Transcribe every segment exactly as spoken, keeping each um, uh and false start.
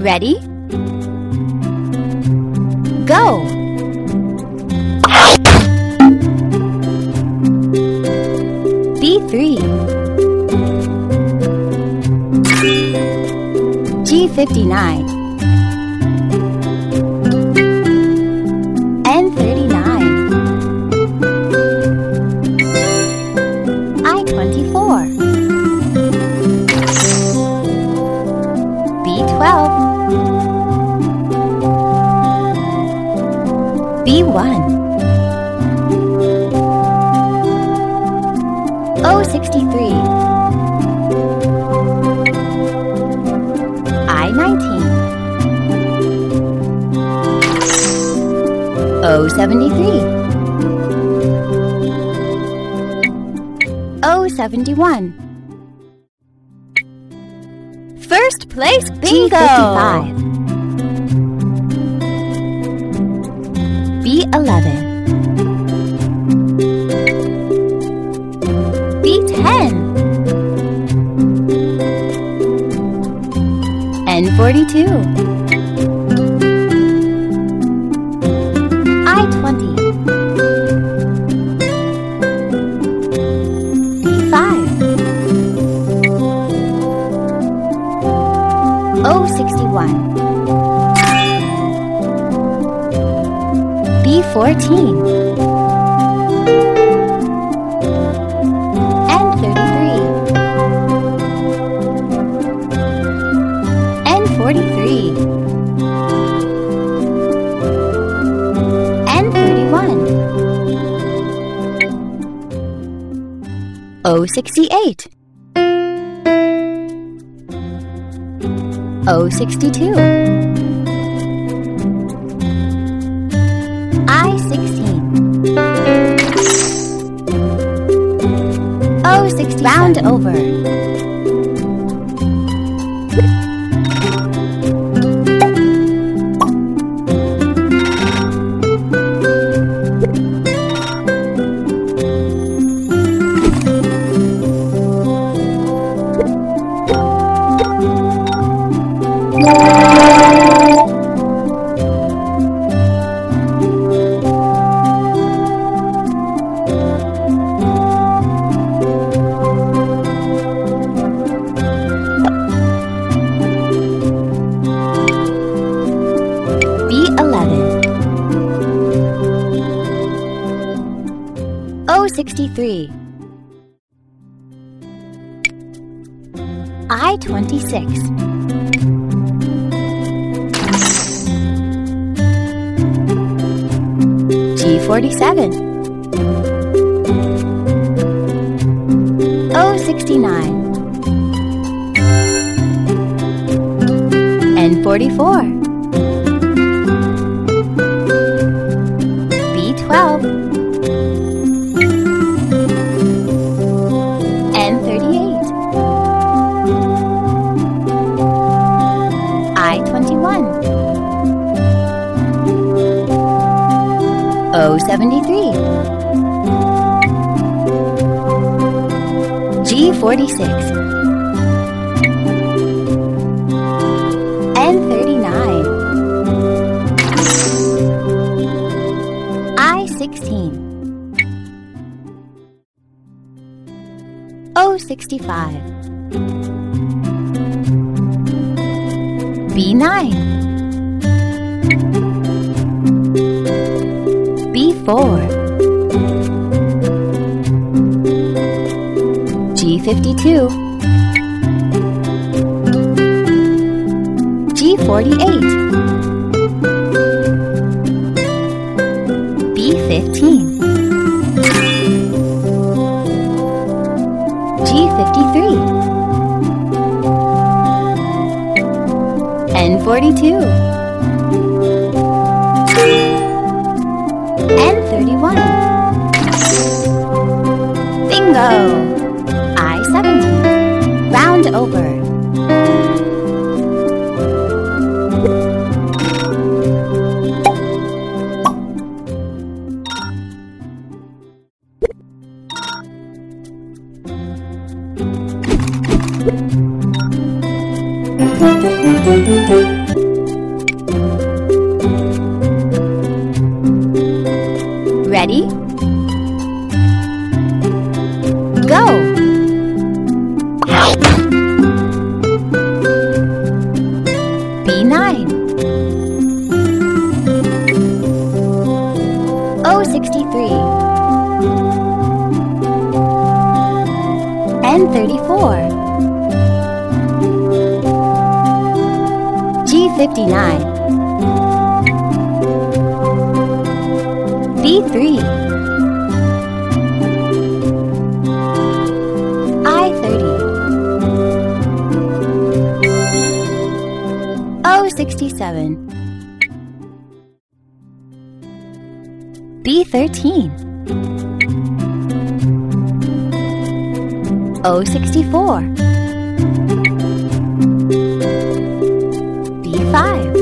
Ready? Go! B three G fifty-nine seventy-one. First place bingo. B fifty-five. B eleven. B ten. N forty-two. Fourteen and thirty-three and forty-three and thirty-one. O sixty-eight. O sixty-two. Round over. sixty-three I twenty-six G forty-seven O sixty-nine N forty-four seventy-three G forty-six N thirty-nine I sixteen O sixty-five B nine Four G fifty-two G forty-eight B fifteen G fifty-three N forty-two N thirty-one. Bingo! I seventeen. Round over. N thirty-four, G fifty-nine, B three, sixty-seven, B thirteen, O sixty-four, B five,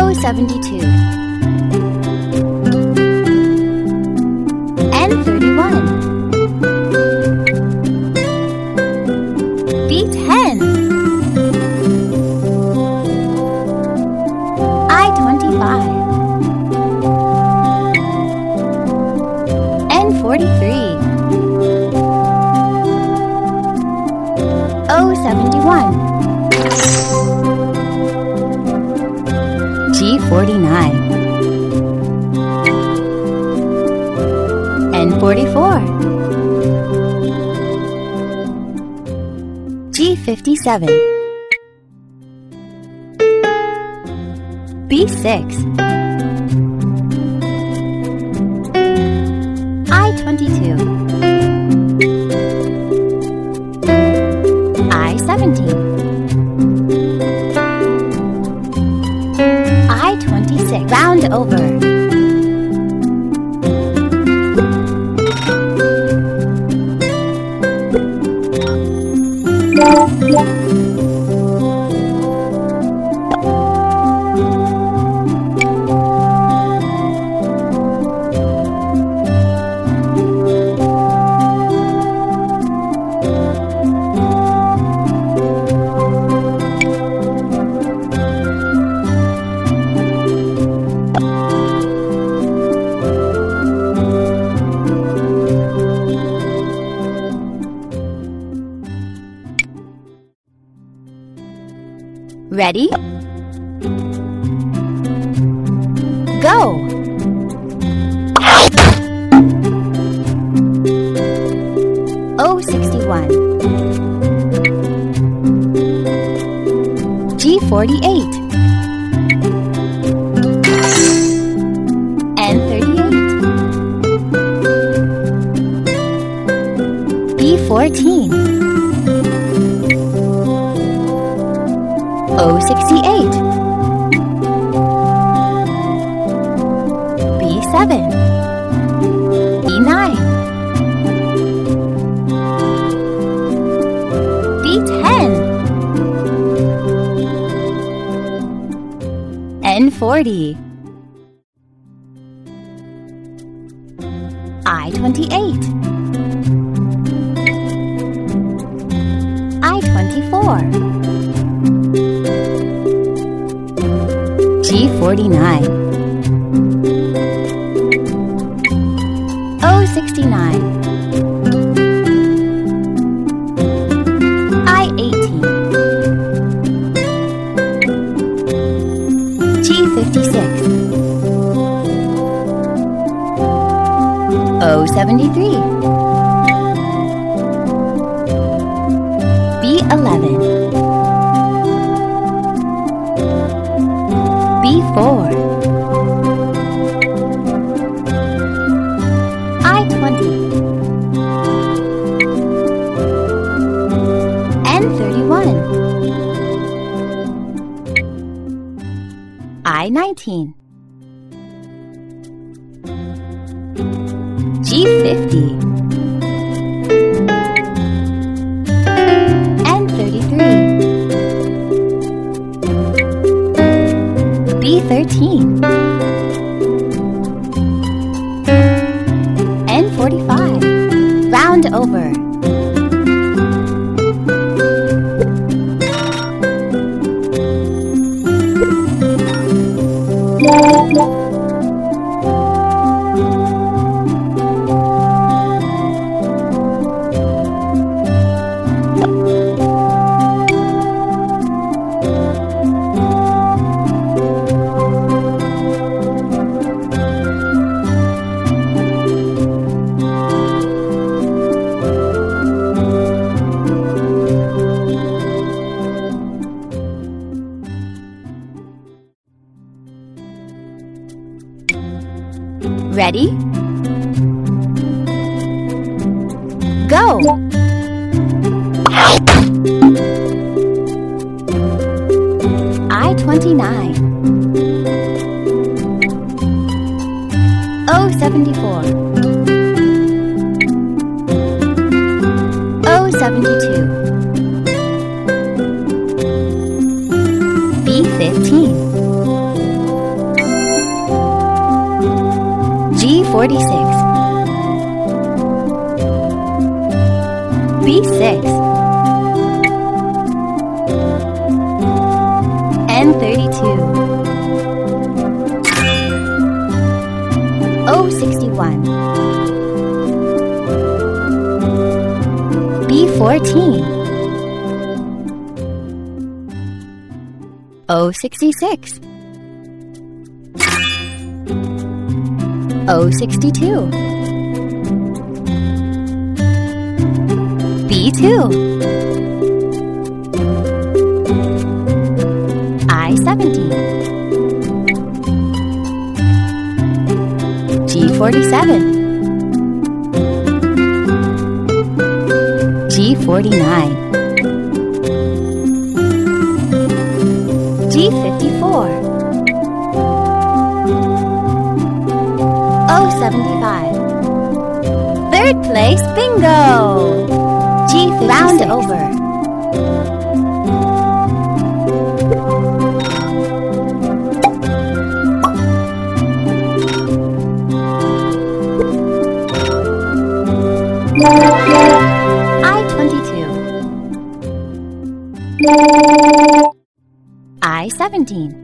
O seventy-two, N thirty-one, ten, I twenty-five, N forty-three, O seventy-one, G forty-nine, N forty-four, G fifty-seven, B six, I twenty-two, I seventeen, I twenty-six, round over. Ready? Go! O sixty-one, G forty-eight, N thirty-eight, B fourteen, O sixty-eight, B seven, B nine, B ten, N forty, I twenty-eight, I twenty-four, G forty-nine, O sixty-nine, I eighteen, G fifty-six, O seventy-three, B eleven, Four, I twenty, N thirty one, I nineteen, G fifty, N thirty three. B thirteen, N forty-five, round over. Ready? Go! I twenty-nine O seventy-four seventy-two B fifteen G forty-six B six N thirty-two O sixty-one fourteen O sixty-six O sixty-two B two I seventy G forty-seven G forty-nine G fifty-four O seventy-five Third place bingo! G fifty-six Round over I seventeen